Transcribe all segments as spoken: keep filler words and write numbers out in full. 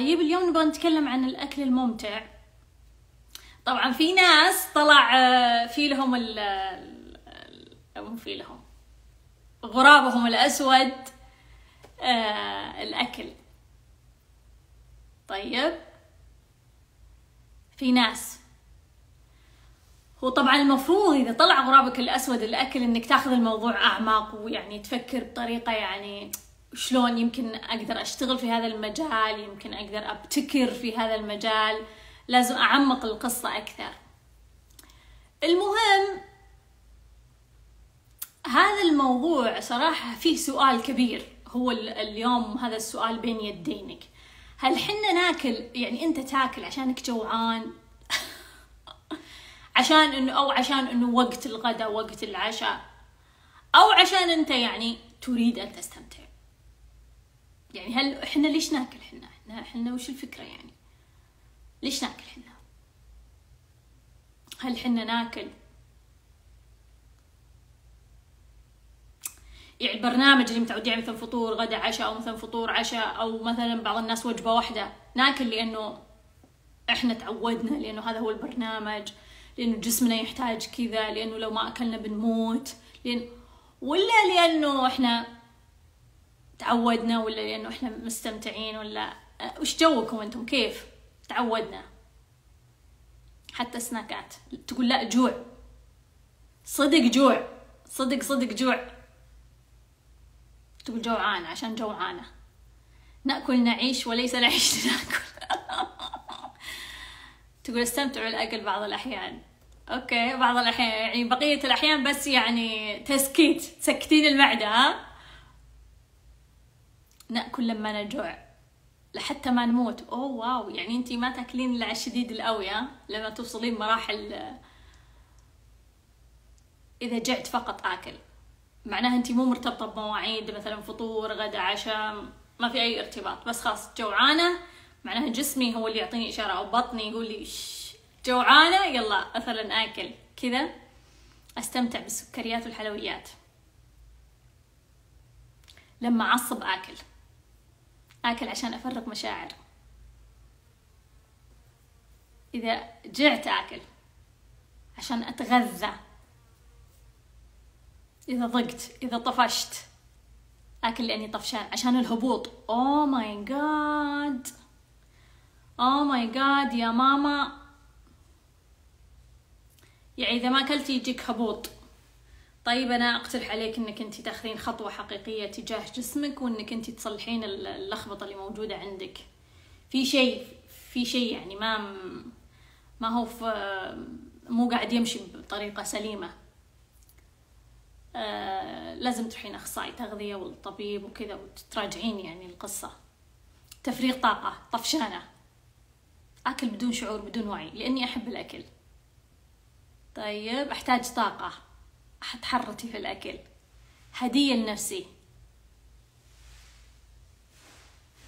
طيب اليوم نبغى نتكلم عن الأكل الممتع. طبعا في ناس طلع في لهم ال مو في لهم غرابهم الأسود الأكل. طيب في ناس، وطبعا المفروض إذا طلع غرابك الأسود الأكل إنك تاخذ الموضوع أعمق، ويعني تفكر بطريقة يعني شلون يمكن أقدر أشتغل في هذا المجال، يمكن أقدر أبتكر في هذا المجال، لازم أعمق القصة أكثر. المهم هذا الموضوع صراحة فيه سؤال كبير، هو اليوم هذا السؤال بين يدينك. هل حنا ناكل، يعني أنت تاكل عشانك جوعان عشان إنه أو عشان إنه وقت الغدا وقت العشاء، أو عشان أنت يعني تريد أن تستمتع؟ يعني هل احنا ليش ناكل؟ احنا احنا احنا وش الفكرة يعني؟ ليش ناكل احنا؟ هل احنا ناكل؟ يعني البرنامج اللي متعودين عليه مثلا فطور غدا عشاء، او مثلا فطور عشاء، او مثلا بعض الناس وجبة واحدة، ناكل لأنه احنا تعودنا، لأنه هذا هو البرنامج، لأنه جسمنا يحتاج كذا، لأنه لو ما أكلنا بنموت، لأن ولا لأنه احنا تعودنا، ولا لأنه إحنا مستمتعين، ولا وش جوكم أنتم؟ كيف تعودنا؟ حتى سناكات تقول لا جوع، صدق جوع، صدق صدق جوع، تقول جوعانة عشان جوعانة، نأكل نعيش وليس نعيش لنأكل تقول استمتعوا الأكل بعض الأحيان، أوكي بعض الأحيان يعني بقية الأحيان بس يعني تسكيت، تسكتين المعدة، ها ناكل لما نجوع لحتى ما نموت. اوه واو، يعني انتي ما تاكلين الا على الشديد القوي، ها لما توصلين مراحل اذا جعت فقط اكل، معناها انتي مو مرتبطه بمواعيد مثلا فطور غدا عشاء، ما في اي ارتباط، بس خلاص جوعانه، معناها جسمي هو اللي يعطيني اشاره، او بطني يقول لي جوعانه يلا مثلا اكل كذا، استمتع بالسكريات والحلويات. لما اعصب اكل، اكل عشان افرغ مشاعر، اذا جعت اكل عشان اتغذى، اذا ضقت، اذا طفشت اكل لاني طفشان عشان الهبوط. اوه ماي جاد، اوه ماي جاد يا ماما، يعني اذا ما اكلتي يجيك هبوط. طيب انا اقترح عليك انك انت تاخذين خطوه حقيقيه تجاه جسمك، وانك انت تصلحين اللخبطه اللي موجوده عندك. في شيء في شيء يعني ما ما هو مو قاعد يمشي بطريقه سليمه. آه لازم تروحين اخصائي تغذيه والطبيب وكذا، وتراجعين يعني القصه. تفريغ طاقه، طفشانه، اكل بدون شعور بدون وعي لاني احب الاكل. طيب احتاج طاقه، حتحرتي في الأكل، هدية لنفسي،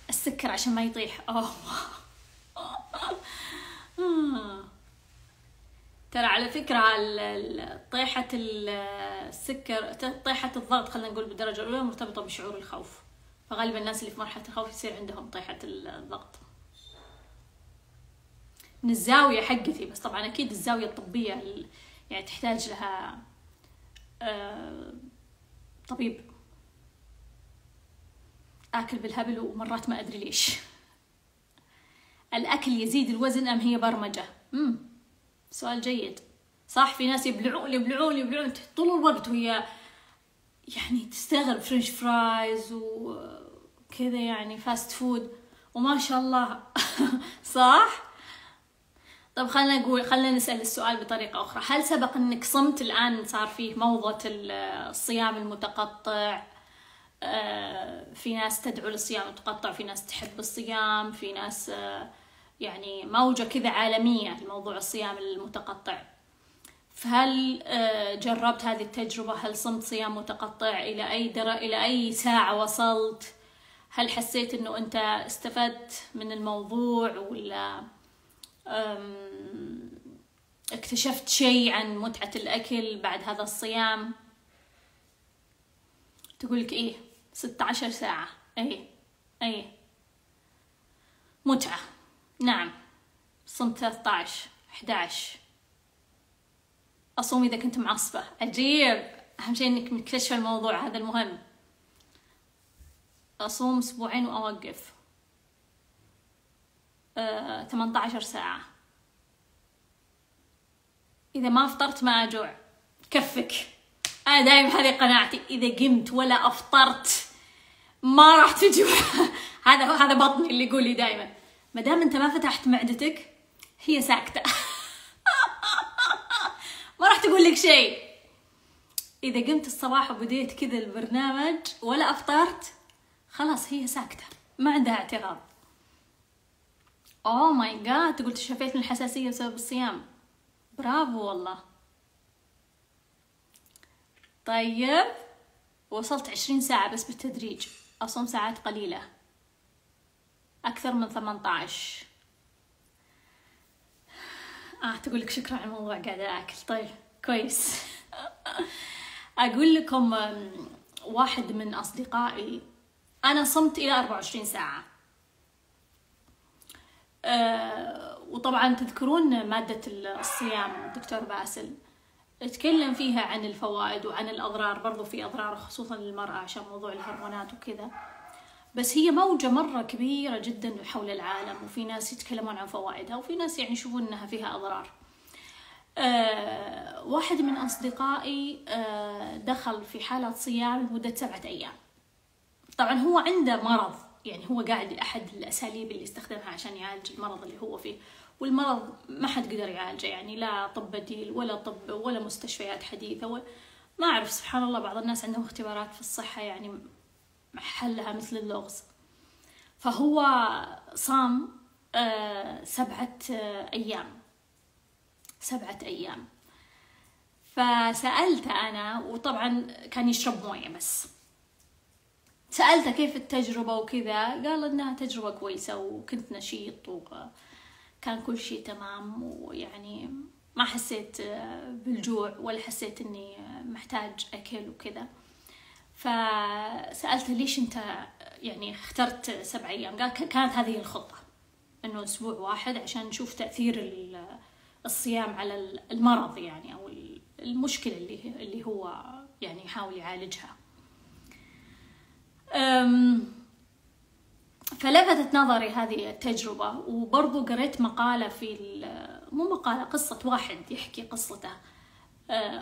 السكر عشان ما يطيح. أوه ترى على فكرة طيحة السكر، طيحة الضغط خلينا نقول بالدرجة الأولى، مرتبطة بشعور الخوف، فغالبا الناس اللي في مرحلة الخوف يصير عندهم طيحة الضغط. من الزاوية حقتي، بس طبعا أكيد الزاوية الطبية يعني تحتاج لها طبيب. اكل بالهبل ومرات ما ادري ليش. الاكل يزيد الوزن ام هي برمجه؟ امم سؤال جيد. صح في ناس يبلعون يبلعون يبلعون طول الوقت، وهي يعني تستغرب فرنش فرايز وكذا يعني فاست فود وما شاء الله صح. طب خلنا نقول، خلنا نسأل السؤال بطريقة أخرى، هل سبق إنك صمت؟ الآن صار فيه موضة الصيام المتقطع، في ناس تدعو للصيام المتقطع، في ناس تحب الصيام، في ناس يعني موجة كذا عالمية لموضوع الصيام المتقطع، فهل جربت هذه التجربة؟ هل صمت صيام متقطع؟ إلى أي درجة، إلى أي ساعة وصلت؟ هل حسيت إنه أنت استفدت من الموضوع، ولا اكتشفت شيء عن متعة الأكل بعد هذا الصيام؟ تقولك إيه ستة عشر ساعة، إيه إيه متعة. نعم صم ثلاثة عشر أحد عشر. أصوم إذا كنت معصبة. عجيب، أهم شيء إنك مكتشفة الموضوع هذا المهم. أصوم أسبوعين وأوقف. أه، ثمانية عشر ساعة. إذا ما فطرت ما أجوع. كفك، أنا دايم هذه قناعتي، إذا قمت ولا أفطرت ما راح تجوع. هذا هذا بطني اللي يقول لي دايما ما دام أنت ما فتحت معدتك هي ساكتة. ما راح تقول لك شيء. إذا قمت الصباح وبديت كذا البرنامج ولا أفطرت خلاص هي ساكتة، ما عندها اعتراض. اوه ماي جاد، تقول تشافيت من الحساسية بسبب الصيام. برافو والله. طيب وصلت عشرين ساعة بس بالتدريج. أصوم ساعات قليلة أكثر من ثمانية عشر. آه تقولك شكرا على الموضوع قاعدة أكل. طيب كويس. أقول لكم واحد من أصدقائي، أنا صمت إلى أربعة وعشرين ساعة. أه وطبعا تذكرون مادة الصيام دكتور باسل اتكلم فيها عن الفوائد وعن الأضرار، برضو في أضرار خصوصا للمرأة عشان موضوع الهرمونات وكذا. بس هي موجة مرة كبيرة جدا حول العالم، وفي ناس يتكلمون عن فوائدها وفي ناس يعني يشوفون أنها فيها أضرار. أه واحد من أصدقائي أه دخل في حالة صيام لمدة سبعة أيام. طبعا هو عنده مرض، يعني هو قاعد أحد الأساليب اللي استخدمها عشان يعالج المرض اللي هو فيه، والمرض ما حد قدر يعالجه، يعني لا طب بديل ولا طب ولا مستشفيات حديثة ولا ما أعرف. سبحان الله بعض الناس عندهم اختبارات في الصحة يعني حلها مثل اللغز. فهو صام سبعة أيام، سبعة أيام. فسألته أنا، وطبعا كان يشرب موية بس، سألته كيف التجربة وكذا، قال إنها تجربة كويسة وكنت نشيط وكان كل شيء تمام، ويعني ما حسيت بالجوع ولا حسيت إني محتاج أكل وكذا. فسألته ليش أنت يعني اخترت سبع أيام؟ قال كانت هذه الخطة، إنه أسبوع واحد عشان نشوف تأثير الصيام على المرض يعني أو المشكلة اللي اللي هو يعني يحاول يعالجها. فلفتت نظري هذه التجربة، وبرضو قريت مقالة في مو مقالة قصة واحد يحكي قصته.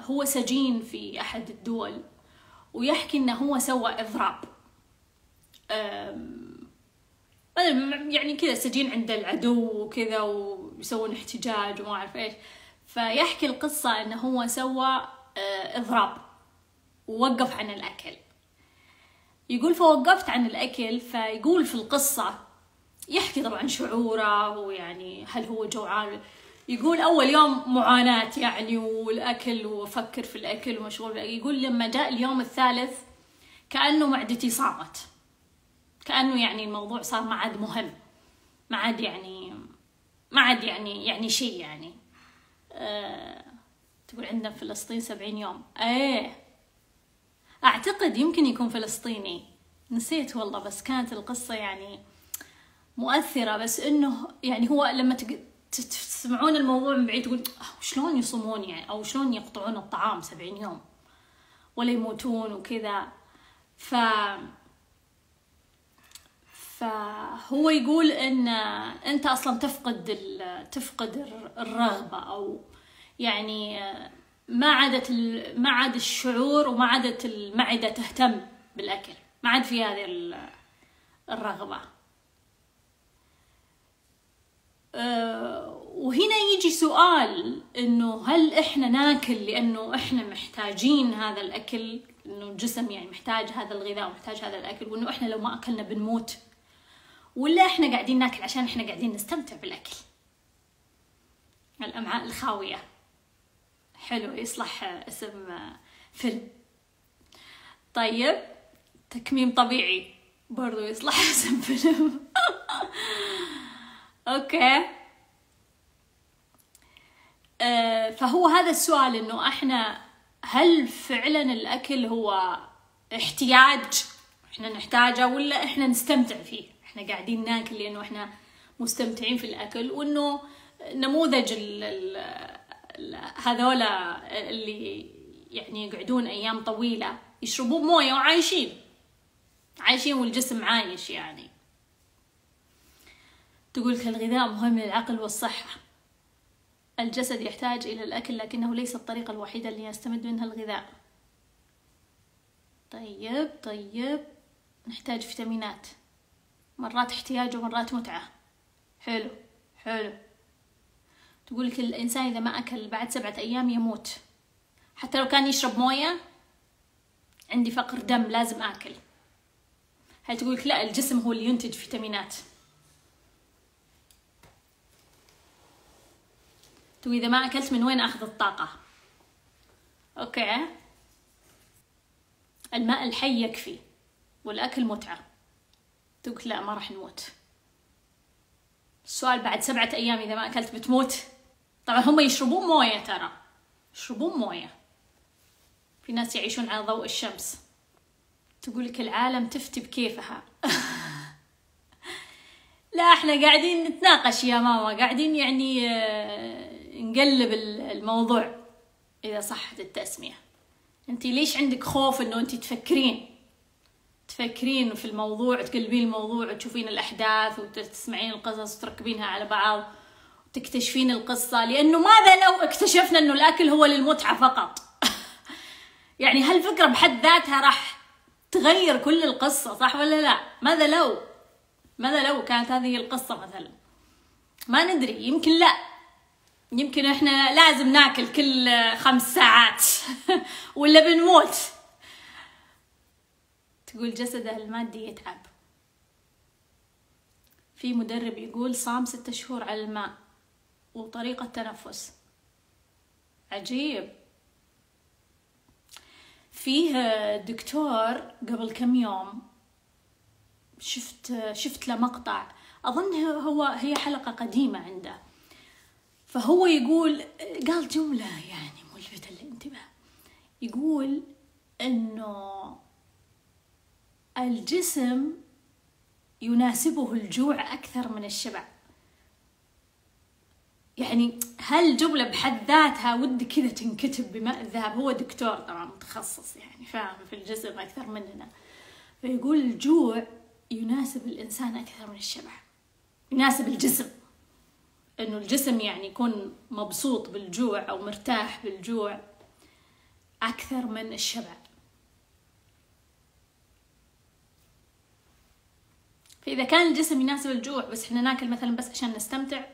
هو سجين في أحد الدول ويحكي إنه هو سوى إضراب، يعني كذا سجين عند العدو وكذا ويسوون احتجاج وما أعرف إيش. فيحكي القصة إنه هو سوى إضراب ووقف عن الأكل. يقول فوقفت عن الأكل. فيقول في القصة يحكي طبعا شعوره، ويعني هل هو جوعان. يقول أول يوم معاناة يعني والأكل وأفكر في الأكل ومشغول بالأكل. يقول لما جاء اليوم الثالث كأنه معدتي صامت، كأنه يعني الموضوع صار ما عاد مهم، ما عاد يعني ما عاد يعني يعني شيء يعني. أه... تقول عندنا في فلسطين سبعين يوم. إيه أعتقد يمكن يكون فلسطيني، نسيت والله، بس كانت القصة يعني مؤثرة. بس إنه يعني هو لما تسمعون الموضوع من بعيد تقول شلون يصومون يعني، أو شلون يقطعون الطعام سبعين يوم ولا يموتون وكذا. ف فهو يقول إن أنت أصلا تفقد ال... تفقد الرغبة، أو يعني ما عادت ما عاد الشعور وما عادت المعدة تهتم بالأكل، ما عاد في هذه الرغبة. وهنا يجي سؤال إنه هل إحنا ناكل لأنه إحنا محتاجين هذا الأكل، إنه الجسم يعني محتاج هذا الغذاء ومحتاج هذا الأكل، وإنه إحنا لو ما أكلنا بنموت، ولا إحنا قاعدين ناكل عشان إحنا قاعدين نستمتع بالأكل؟ الأمعاء الخاوية، حلو، يصلح اسم فيلم. طيب تكميم طبيعي برضو يصلح اسم فيلم. اوكي. آه فهو هذا السؤال، انه احنا هل فعلا الاكل هو احتياج احنا نحتاجه، ولا احنا نستمتع فيه؟ احنا قاعدين ناكل لانه احنا مستمتعين في الأكل، وأنه نموذج ال ال ال هذولا اللي يعني يقعدون أيام طويلة يشربون موية وعايشين عايشين والجسم عايش يعني. تقولك الغذاء مهم للعقل والصحة. الجسد يحتاج إلى الأكل لكنه ليس الطريقة الوحيدة اللي يستمد منها الغذاء. طيب طيب نحتاج فيتامينات، مرات احتياج ومرات متعة. حلو حلو. تقولك الإنسان إذا ما أكل بعد سبعة أيام يموت حتى لو كان يشرب موية. عندي فقر دم لازم أكل. هل تقولك لا، الجسم هو اللي ينتج فيتامينات. تقول إذا ما أكلت من وين أخذ الطاقة؟ أوكي، الماء الحي يكفي والأكل متعة. تقول لا ما راح نموت. السؤال بعد سبعة أيام إذا ما أكلت بتموت؟ طبعا هم يشربون موية، ترى يشربون موية. في ناس يعيشون على ضوء الشمس. تقولك العالم تفتي بكيفها. لا احنا قاعدين نتناقش يا ماما، قاعدين يعني نقلب الموضوع إذا صحت التسمية. انتي ليش عندك خوف انه انتي تفكرين تفكرين في الموضوع، تقلبين الموضوع وتشوفين الأحداث وتسمعين القصص وتركبينها على بعض وتكتشفين القصة؟ لأنه ماذا لو اكتشفنا انه الأكل هو للمتعة فقط؟ يعني هالفكرة بحد ذاتها راح تغير كل القصة، صح ولا لا؟ ماذا لو ماذا لو كانت هذه القصة مثلا؟ ما ندري، يمكن لا، يمكن احنا لازم ناكل كل خمس ساعات ولا بنموت. تقول جسده المادي يتعب. في مدرب يقول صام ستة شهور على الماء وطريقة تنفس. عجيب. فيه دكتور قبل كم يوم شفت شفت له مقطع، أظن هو هي حلقة قديمة عنده، فهو يقول قال جملة يعني ملفتة للانتباه. يقول إنه الجسم يناسبه الجوع أكثر من الشبع. يعني هالجملة بحد ذاتها ودي كذا تنكتب بماء الذهب. هو دكتور طبعا متخصص يعني فاهم في الجسم أكثر مننا، فيقول الجوع يناسب الإنسان أكثر من الشبع، يناسب الجسم، إنه الجسم يعني يكون مبسوط بالجوع أو مرتاح بالجوع أكثر من الشبع. فإذا كان الجسم يناسب الجوع بس إحنا ناكل مثلا بس عشان نستمتع.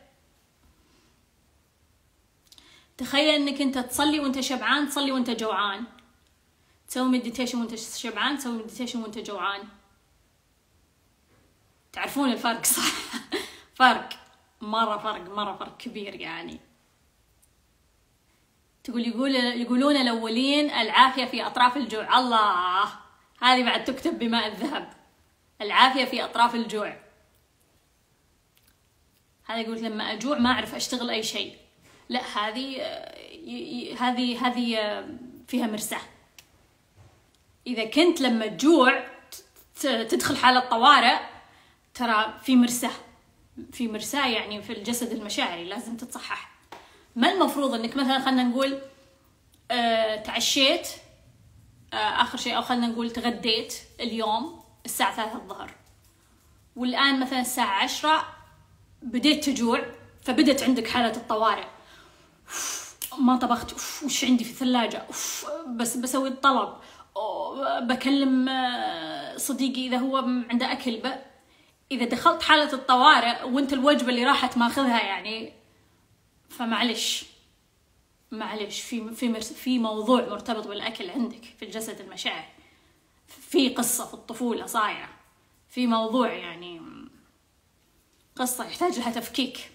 تخيل إنك أنت تصلي وأنت شبعان، تصلي وأنت جوعان، تسوي مديتيشن وأنت شبعان، تسوي مديتيشن وأنت جوعان. تعرفون الفرق صح؟ فرق مرة، فرق مرة، فرق كبير يعني. تقول يقول يقولون الأولين العافية في أطراف الجوع. الله، هذه بعد تكتب بماء الذهب، العافية في أطراف الجوع. هذا يقول لما أجوع ما أعرف أشتغل أي شيء. لا، هذه هذه هذه فيها مرساة. إذا كنت لما تجوع تدخل حالة طوارئ، ترى في مرساة، في مرساة يعني في الجسد المشاعري لازم تتصحح. ما المفروض انك مثلا خلنا نقول آه تعشيت آه اخر شيء، او خلنا نقول تغديت اليوم الساعة ثلاثة الظهر، والان مثلا الساعة عشرة بديت تجوع، فبدت عندك حالة الطوارئ. ما طبخت، أوف، وش عندي في الثلاجة، أوف، بس بسوي الطلب، بكلم صديقي اذا هو عنده اكل. بقى إذا دخلت حالة الطوارئ وأنت الوجبة اللي راحت ماخذها يعني، فمعلش معلش في في في موضوع مرتبط بالأكل عندك في الجسد المشاعر، في قصة في الطفولة صايرة، في موضوع يعني قصة يحتاج لها تفكيك.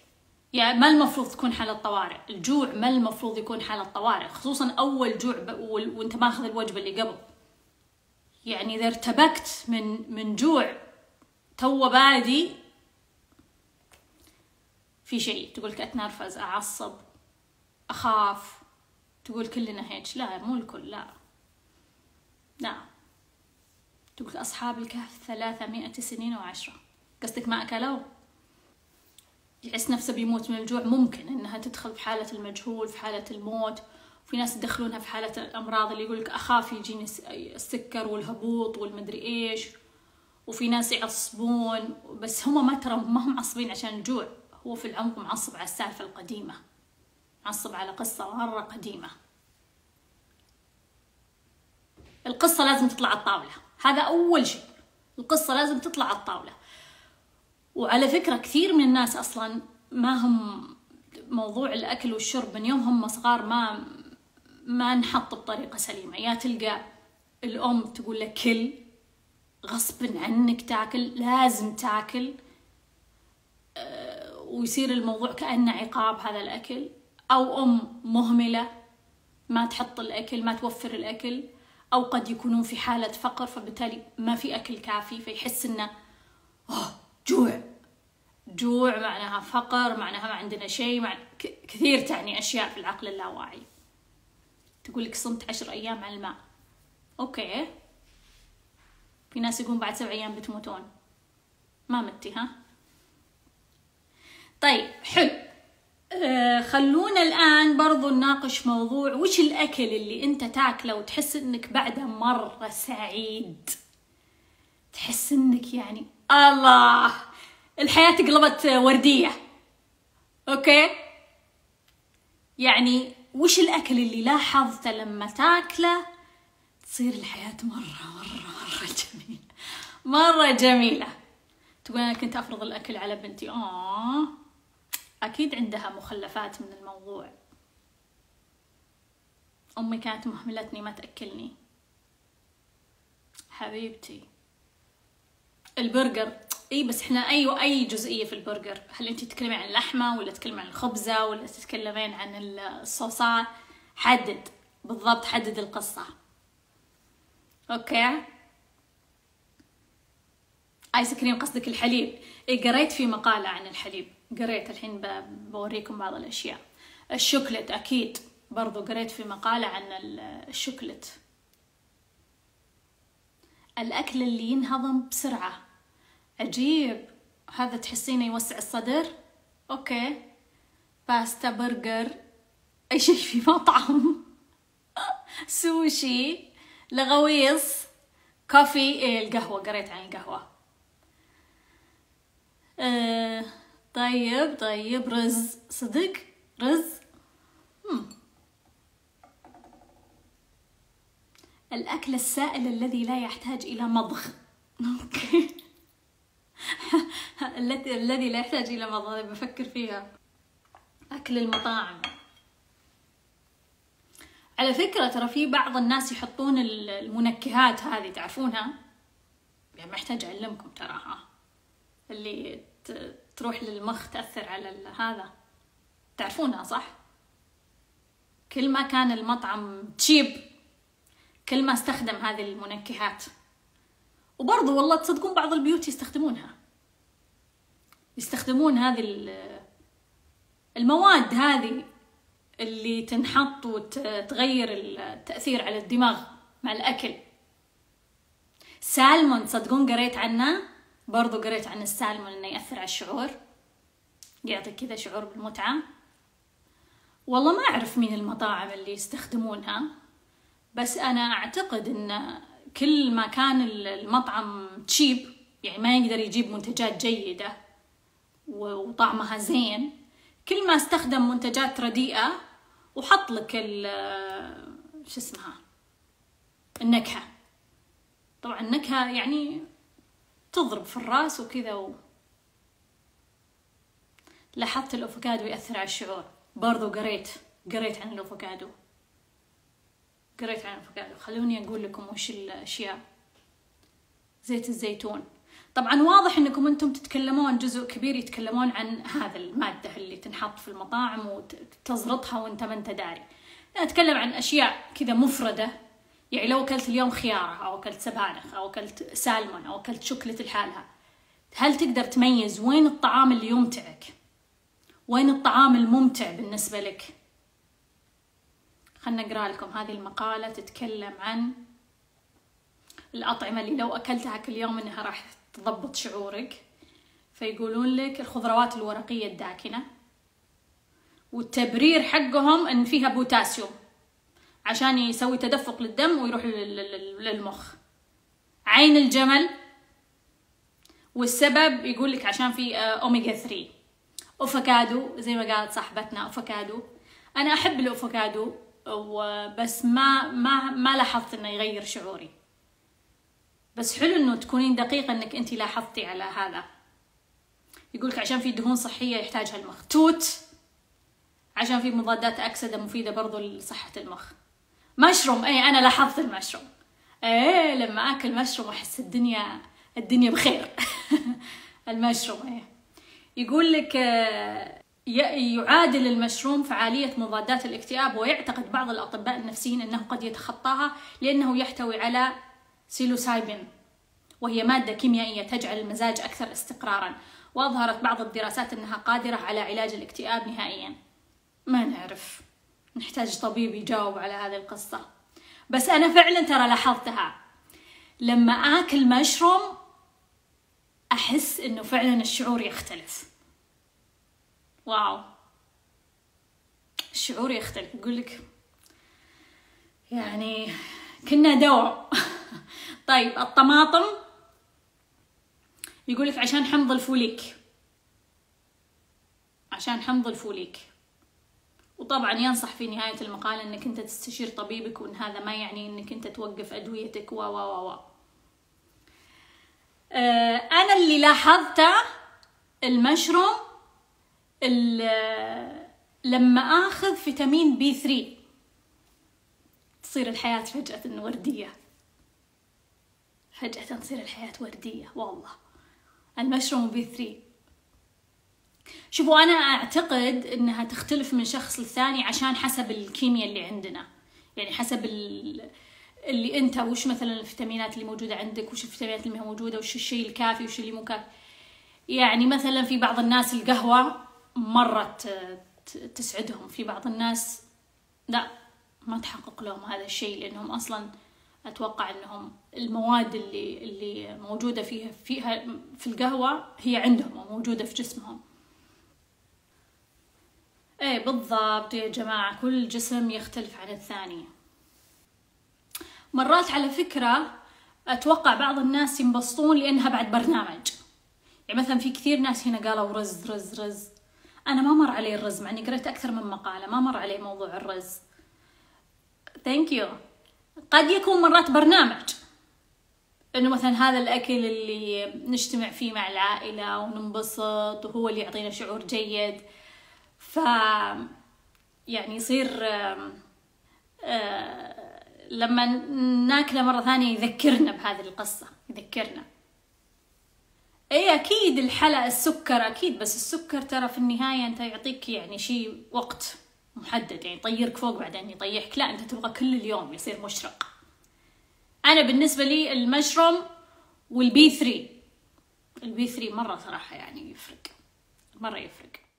يعني ما المفروض تكون حالة طوارئ الجوع، ما المفروض يكون حالة طوارئ، خصوصا أول جوع وأنت ماخذ الوجبة اللي قبل. يعني إذا ارتبكت من من جوع تو بادي في شيء. تقولك أتنرفز، أعصب، أخاف. تقول كلنا هيك. لا مو الكل، لا لا. تقول أصحاب الكهف ثلاثمائة سنين وعشرة. قصدك ما أكلوا؟ يحس نفسه بيموت من الجوع، ممكن انها تدخل في حالة المجهول، في حالة الموت. في ناس يدخلونها في حالة الامراض اللي يقولك اخاف يجيني السكر والهبوط والمدري ايش، وفي ناس يعصبون، بس هم ما ترى ما هم عصبين عشان الجوع، هو في العمق معصب على السالفة القديمة، معصب على قصة مرة قديمة. القصة لازم تطلع على الطاولة، هذا أول شيء، القصة لازم تطلع على الطاولة. وعلى فكرة كثير من الناس أصلا ما هم موضوع الأكل والشرب من يوم هم صغار ما ما نحط بطريقة سليمة. يا تلقى الأم تقول لك كل غصب عنك تاكل، لازم تاكل، ويصير الموضوع كأنه عقاب هذا الأكل، أو أم مهملة ما تحط الأكل، ما توفر الأكل، أو قد يكونون في حالة فقر فبالتالي ما في أكل كافي، فيحس إنه أوه جوع، جوع معناها فقر، معناها ما عندنا شيء، معنى كثير تعني أشياء في العقل اللاواعي. تقولك صمت عشر أيام على الماء، أوكي، في ناس يقولون بعد سبع أيام بتموتون، ما متي ها؟ طيب حلو. آه خلونا الآن برضو نناقش موضوع وش الأكل اللي أنت تاكله وتحس أنك بعده مرة سعيد، تحس أنك يعني الله الحياة قلبت وردية، أوكي؟ يعني وش الأكل اللي لاحظته لما تاكله تصير الحياة مرة مرة مرة جميلة، مرة جميلة. تقول أنا كنت أفرض الأكل على بنتي، آه أكيد عندها مخلفات من الموضوع، أمي كانت مهملتني ما تأكلني، حبيبتي البرجر إي بس إحنا أي وأي جزئية في البرجر، هل أنتي تتكلمين عن اللحمة ولا تتكلمين عن الخبزة ولا تتكلمين عن الصوصات؟ حدد بالضبط، حدد القصة، أوكي؟ آيس كريم قصدك الحليب، إيه قريت في مقالة عن الحليب، قريت الحين بوريكم بعض الأشياء. الشوكلت أكيد برضو قريت في مقالة عن الشوكلت. الأكل اللي ينهضم بسرعة، عجيب، هذا تحسينه يوسع الصدر، أوكي، باستا، برجر، أي شيء في مطعم، سوشي، لغويص، كوفي، إيه القهوة، قريت عن القهوة. أه طيب طيب رز، صدق رز. مم. الأكل السائل الذي لا يحتاج إلى مضغ، أوكي. الذي لا يحتاج إلى مضغ، بفكر فيها أكل المطاعم. على فكرة ترى في بعض الناس يحطون المنكهات هذه، تعرفونها يعني، محتاج أعلمكم تراها، اللي تروح للمخ تأثر على هذا، تعرفونها صح؟ كل ما كان المطعم تشيب كل ما استخدم هذه المنكهات. وبرضو والله تصدقون بعض البيوت يستخدمونها، يستخدمون هذه المواد هذه اللي تنحط وتغير التأثير على الدماغ مع الأكل. سالمون تصدقون قريت عنه، برضو قريت عن السالمون انه يأثر على الشعور، يعطيك كذا شعور بالمتعة. والله ما أعرف مين المطاعم اللي يستخدمونها، بس أنا أعتقد إن كل ما كان المطعم تشيب يعني ما يقدر يجيب منتجات جيدة وطعمها زين، كل ما استخدم منتجات رديئة وحط لك ال شو اسمها النكهة. طبعا النكهة يعني تضرب في الراس وكذا و... لاحظت الأفوكادو يأثر على الشعور، برضو قريت قريت عن الأفوكادو، قريت عن الأفوكادو. خلوني أقول لكم وش الأشياء. زيت الزيتون، طبعا واضح إنكم أنتم تتكلمون جزء كبير يتكلمون عن هذا المادة اللي تنحط في المطاعم وتزرطها وأنت ما أنت داري. أنا أتكلم عن أشياء كذا مفردة، يعني لو أكلت اليوم خيارة أو أكلت سبانخ أو أكلت سالمون أو أكلت شوكلت لحالها، هل تقدر تميز وين الطعام اللي يمتعك؟ وين الطعام الممتع بالنسبة لك؟ خلنا أقرأ لكم هذه المقالة، تتكلم عن الأطعمة اللي لو أكلتها كل يوم إنها راح تضبط شعورك. فيقولون لك الخضروات الورقية الداكنة، والتبرير حقهم ان فيها بوتاسيوم عشان يسوي تدفق للدم ويروح للمخ. عين الجمل والسبب يقول لك عشان في اوميجا ثلاثة. افوكادو زي ما قالت صاحبتنا، افوكادو انا احب الافوكادو وبس ما ما ما لاحظت انه يغير شعوري، بس حلو انه تكونين دقيقه انك انت لاحظتي على هذا. يقولك عشان في دهون صحيه يحتاجها المخ. توت عشان في مضادات اكسده مفيده برضو لصحه المخ. مشروم، اي انا لاحظت المشروم، اي لما اكل مشروم احس الدنيا الدنيا بخير. المشروم اي. يقول لك يعادل المشروم فعالية مضادات الاكتئاب، ويعتقد بعض الأطباء النفسيين أنه قد يتخطاها لأنه يحتوي على سيلوسايبين وهي مادة كيميائية تجعل المزاج أكثر استقرارا، وأظهرت بعض الدراسات أنها قادرة على علاج الاكتئاب نهائيا. ما نعرف، نحتاج طبيب يجاوب على هذه القصة. بس أنا فعلا ترى لاحظتها لما آكل مشروم أحس أنه فعلا الشعور يختلف. واو، الشعور يختلف. يقول لك يعني كنا دواء. طيب الطماطم يقول لك عشان حمض الفوليك، عشان حمض الفوليك. وطبعا ينصح في نهاية المقال انك انت تستشير طبيبك، وان هذا ما يعني انك انت توقف ادويتك. وا وا وا آه انا اللي لاحظته المشروم لما آخذ فيتامين بي ثلاثة تصير الحياة فجأة وردية، فجأة تصير الحياة وردية والله. المشروم بي ثلاثة، شوفوا أنا أعتقد أنها تختلف من شخص للثاني عشان حسب الكيمياء اللي عندنا، يعني حسب اللي أنت وش مثلا الفيتامينات اللي موجودة عندك، وش الفيتامينات اللي موجودة، وش الشيء الكافي وش اللي مو كافي. يعني مثلا في بعض الناس القهوة مرة تسعدهم، في بعض الناس لا ما تحقق لهم هذا الشيء، لأنهم أصلا أتوقع أنهم المواد اللي اللي موجودة فيها فيها في القهوة هي عندهم وموجودة في جسمهم. إيه بالضبط يا جماعة، كل جسم يختلف عن الثاني. مرات على فكرة أتوقع بعض الناس ينبسطون لأنها بعد برنامج، يعني مثلا في كثير ناس هنا قالوا رز رز رز. أنا ما مر علي الرز مع إني قريت أكثر من مقالة، ما مر علي موضوع الرز. ثانك يو. قد يكون مرات برنامج إنه مثلا هذا الأكل اللي نجتمع فيه مع العائلة وننبسط وهو اللي يعطينا شعور جيد، ف يعني يصير لما ناكله مرة ثانية يذكرنا بهذه القصة، يذكرنا. اي اكيد الحلا السكر اكيد، بس السكر ترى في النهايه انت يعطيك يعني شيء وقت محدد، يعني يطيرك فوق بعدين يطيحك، لا انت تبغى كل اليوم يصير مشرق. انا بالنسبه لي المشروم والبي ثلاثة، البي ثلاثة مره صراحه يعني يفرق، مره يفرق.